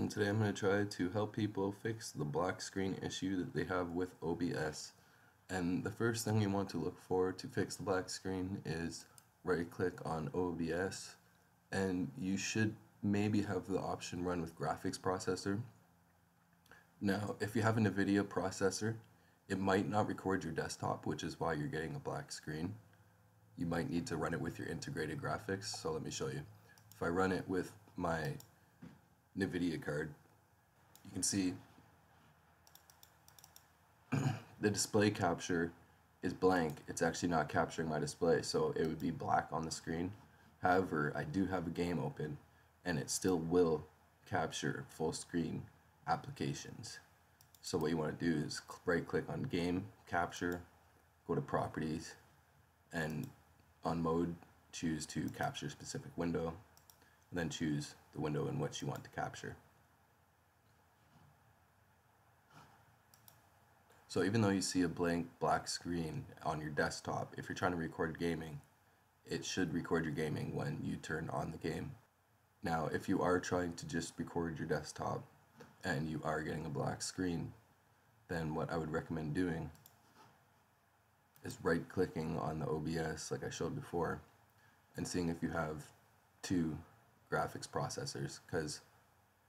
and today I'm going to try to help people fix the black screen issue that they have with OBS. And the first thing you want to look for to fix the black screen is right click on OBS, and you should maybe have the option run with graphics processor. Now if you have an NVIDIA processor, it might not record your desktop, which is why you're getting a black screen. You might need to run it with your integrated graphics, so let me show you. If I run it with my NVIDIA card, you can see the display capture is blank. It's actually not capturing my display, so it would be black on the screen. However, I do have a game open, and it still will capture full screen applications. So what you want to do is right click on game, capture, go to properties, and on mode choose to capture specific window, and then choose the window in which you want to capture. So even though you see a blank black screen on your desktop, if you're trying to record gaming, it should record your gaming when you turn on the game. Now if you are trying to just record your desktop and you are getting a black screen, then what I would recommend doing is right clicking on the OBS like I showed before and seeing if you have two graphics processors, because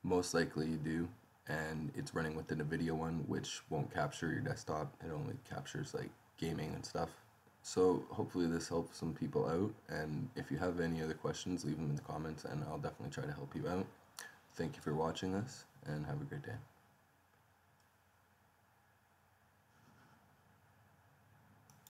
most likely you do, and it's running with the NVIDIA one, which won't capture your desktop. It only captures like gaming and stuff. So hopefully this helps some people out, and if you have any other questions, leave them in the comments and I'll definitely try to help you out. Thank you for watching us, and have a great day.